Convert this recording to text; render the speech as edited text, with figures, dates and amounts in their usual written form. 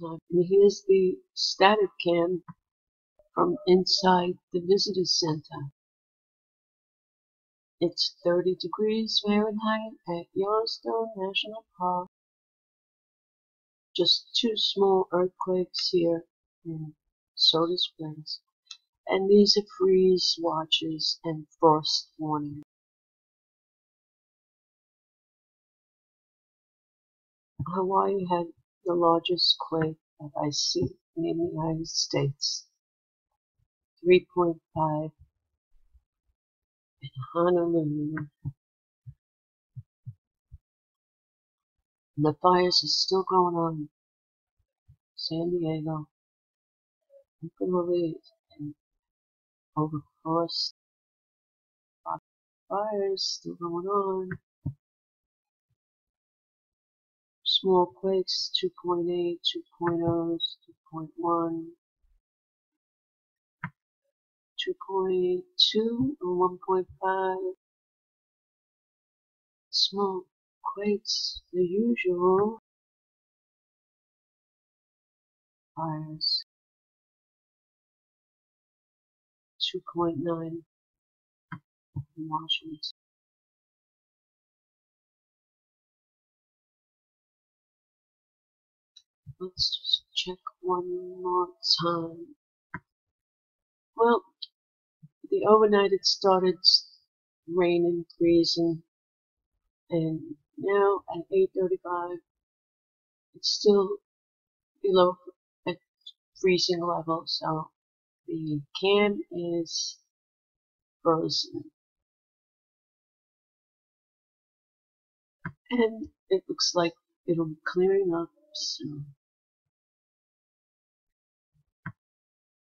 And here's the static cam from inside the visitor center. It's 30 degrees Fahrenheit at Yellowstone National Park. Just two small earthquakes here in Soda Springs. And these are freeze watches and frost warnings. Hawaii had the largest quake that I see in the United States, 3.5 in Honolulu. And the fires are still going on in San Diego, you can believe, and over course, fires still going on. Small quakes, 2.8, 2.0, 2.1, 2.2, and 1.5. Small quakes, the usual. Fires, 2.9 in Washington. Let's just check one more time. Well, the overnight it started raining, freezing, and now at 8:35, it's still below at freezing level, so the cam is frozen. And it looks like it'll be clearing up soon.